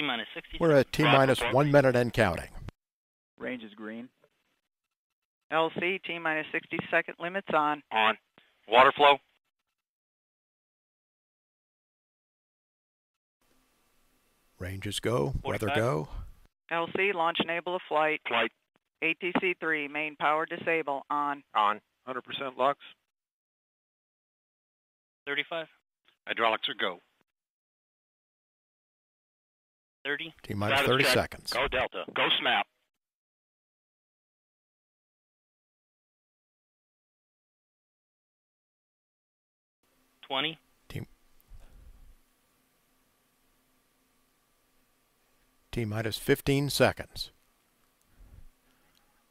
T-minus 60. We're at T-minus 1 minute and counting. Range is green. LC, T-minus 60 second limits on. On. Water flow. Ranges go. 45. Weather go. LC, launch enable a flight. Flight. ATC-3, main power disable, on. On. 100% lux. 35. Hydraulics are go. 30. T-minus 30 seconds. Go Delta. Go SMAP. T minus 15 seconds.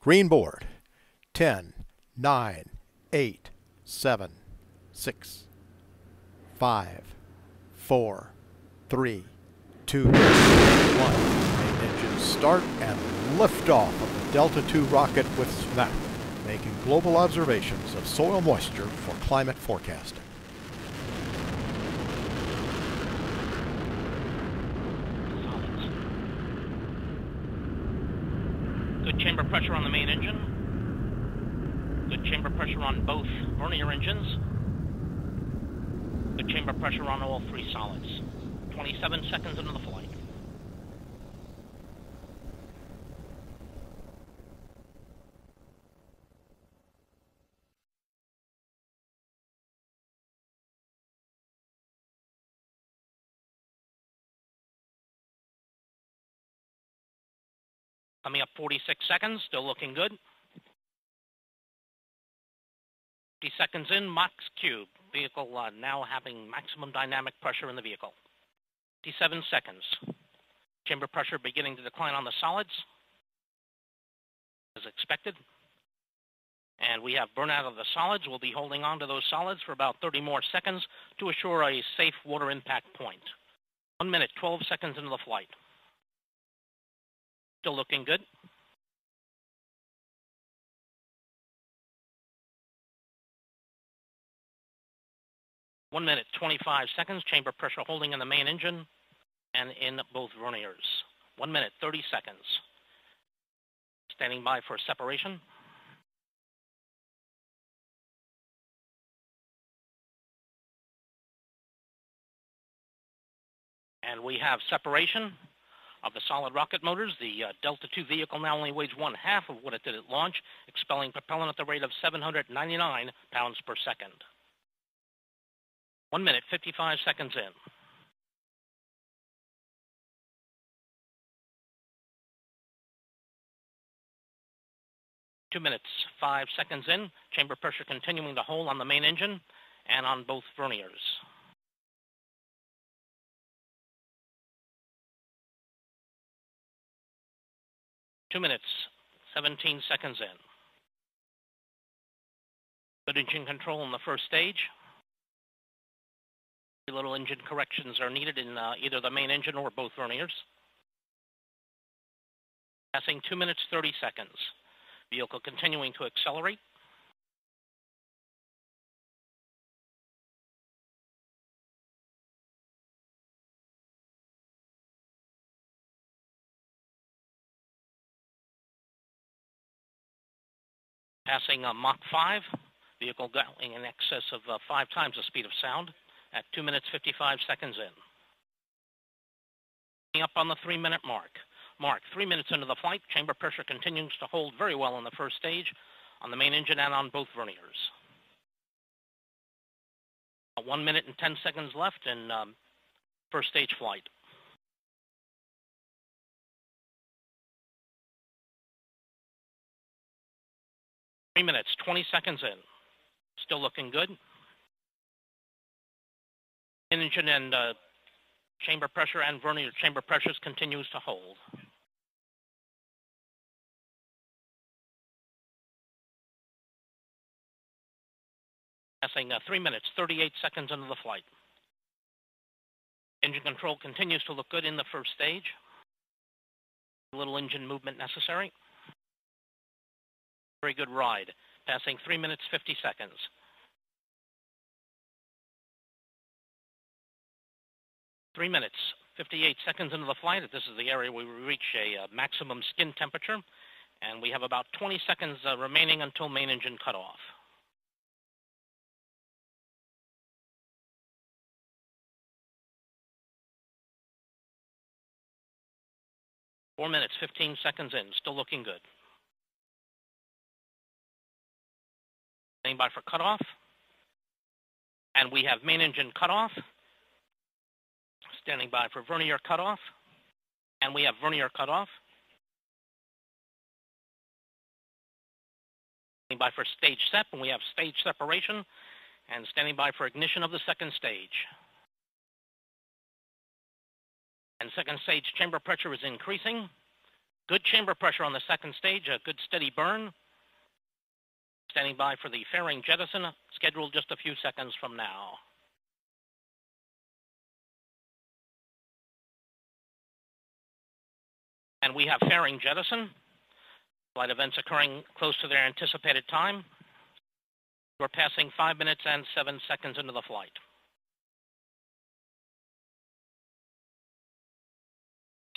Green board. 10, 9, 8, 7, 6, 5, 4, 3, 2, 1. Engines start and liftoff of the Delta II rocket with SMAP, making global observations of soil moisture for climate forecasting. Chamber pressure on the main engine. Good chamber pressure on both vernier engines. Good chamber pressure on all three solids. 27 seconds into the flight. Coming up 46 seconds, still looking good. 50 seconds in, Mach cube. Vehicle now having maximum dynamic pressure in the vehicle. 57 seconds. Chamber pressure beginning to decline on the solids, as expected. And we have burnout of the solids. We'll be holding on to those solids for about 30 more seconds to assure a safe water impact point. 1 minute, 12 seconds into the flight. Still looking good. One minute, 25 seconds, chamber pressure holding in the main engine and in both verniers. 1 minute, 30 seconds. Standing by for separation. And we have separation of the solid rocket motors. The Delta II vehicle now only weighs 1/2 of what it did at launch, expelling propellant at the rate of 799 pounds per second. 1 minute, 55 seconds in. Two minutes, 5 seconds in. Chamber pressure continuing to hold on the main engine and on both verniers. Two minutes, 17 seconds in. Good engine control in the first stage. Very little engine corrections are needed in either the main engine or both verniers. Passing 2 minutes, 30 seconds. Vehicle continuing to accelerate. Passing Mach 5, vehicle going in excess of 5 times the speed of sound at 2 minutes 55 seconds in. Up on the 3 minute mark. 3 minutes into the flight, chamber pressure continues to hold very well on the first stage, on the main engine and on both verniers. 1 minute and 10 seconds left in first stage flight. Minutes, 20 seconds in. Still looking good. Engine and chamber pressure and vernier chamber pressures continues to hold. Passing 3 minutes, 38 seconds into the flight. Engine control continues to look good in the first stage. Little engine movement necessary. Very good ride. Passing 3 minutes, 50 seconds. 3 minutes, 58 seconds into the flight. This is the area where we reach a maximum skin temperature, and we have about 20 seconds remaining until main engine cutoff. Four minutes, 15 seconds in, still looking good. Standing by for cutoff. And we have main engine cutoff. Standing by for vernier cutoff. And we have vernier cutoff. Standing by for stage sep, and we have stage separation. And standing by for ignition of the second stage. And second stage chamber pressure is increasing. Good chamber pressure on the second stage, a good steady burn. Standing by for the fairing jettison, scheduled just a few seconds from now. And we have fairing jettison. Flight events occurring close to their anticipated time. We're passing 5 minutes and 7 seconds into the flight.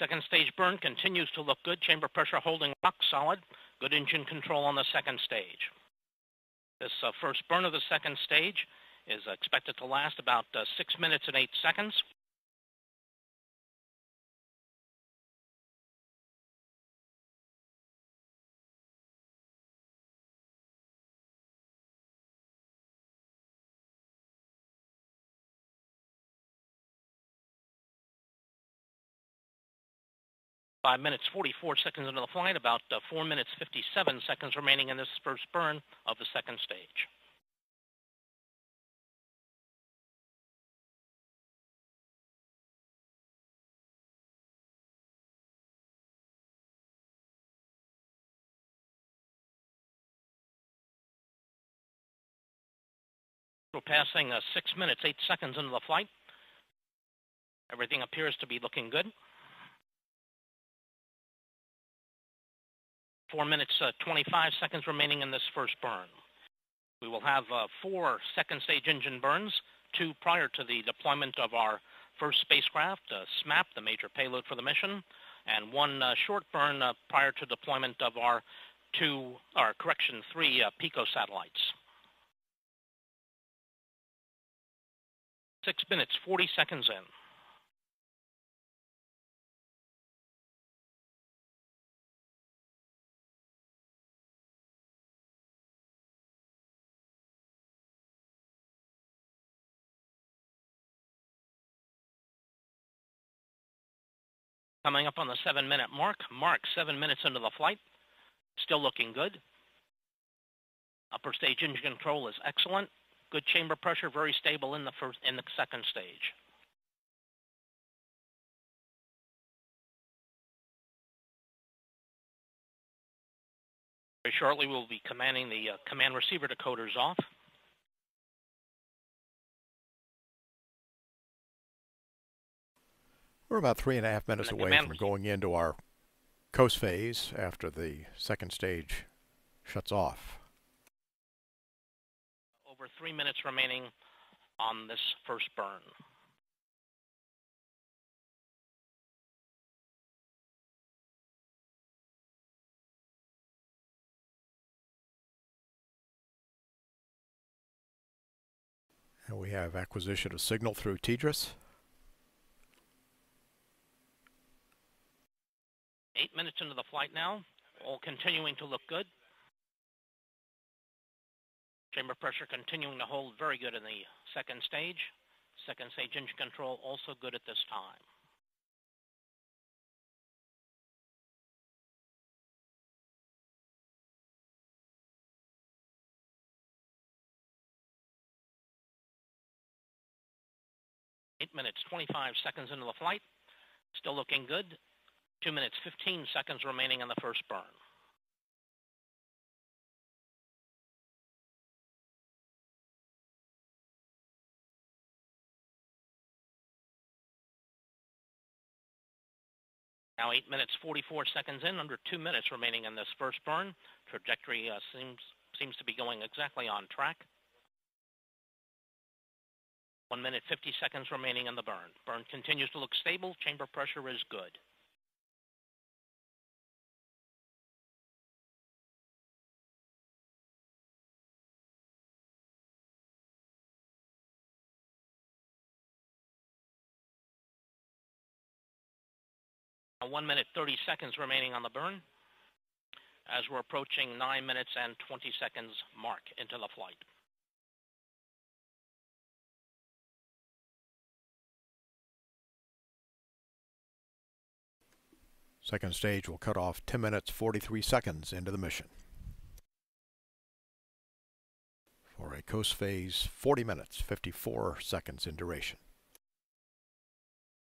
2nd stage burn continues to look good. Chamber pressure holding rock solid. Good engine control on the 2nd stage. This first burn of the 2nd stage is expected to last about 6 minutes and 8 seconds. Five minutes, 44 seconds into the flight, about 4 minutes, 57 seconds remaining in this first burn of the second stage. We're passing 6 minutes, 8 seconds into the flight. Everything appears to be looking good. 4 minutes, 25 seconds remaining in this first burn. We will have 4 second stage engine burns, 2 prior to the deployment of our first spacecraft, SMAP, the major payload for the mission, and 1 short burn prior to deployment of our 3 PICO satellites. 6 minutes, 40 seconds in. Coming up on the 7-minute mark, 7 minutes into the flight, still looking good. Upper stage engine control is excellent. Good chamber pressure, very stable in the second stage. Very shortly, we'll be commanding the command receiver decoders off. We're about 3.5 minutes away from going into our coast phase after the second stage shuts off. Over 3 minutes remaining on this first burn. And we have acquisition of signal through TDRS. 8 minutes into the flight now, all continuing to look good. Chamber pressure continuing to hold very good in the second stage. Second stage engine control also good at this time. Eight minutes, 25 seconds into the flight, still looking good. 2 minutes, 15 seconds remaining on the first burn. Now 8 minutes, 44 seconds in, under 2 minutes remaining in this first burn. Trajectory seems to be going exactly on track. 1 minute, 50 seconds remaining on the burn. Burn continues to look stable. Chamber pressure is good. Now 1 minute, 30 seconds remaining on the burn as we're approaching 9 minutes and 20 seconds mark into the flight. Second stage will cut off 10 minutes, 43 seconds into the mission. For a coast phase, 40 minutes, 54 seconds in duration.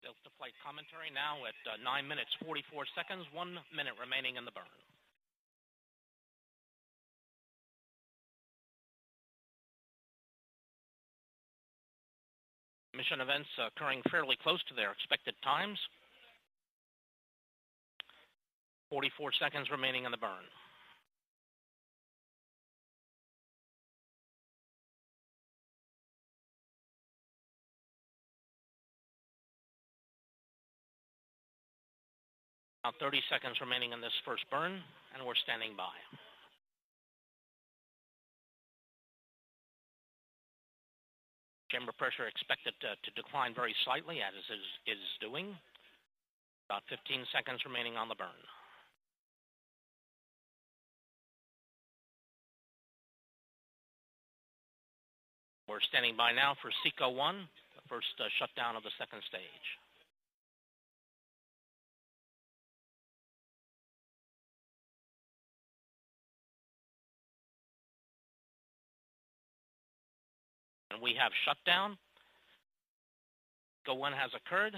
Delta flight commentary now at 9 minutes, 44 seconds, 1 minute remaining in the burn. Mission events occurring fairly close to their expected times. 44 seconds remaining on the burn. Now 30 seconds remaining on this first burn, and we're standing by. Chamber pressure expected to decline very slightly, as it is doing. About 15 seconds remaining on the burn. We're standing by now for SECO-1, the first shutdown of the second stage. And we have shutdown. SECO-1 has occurred.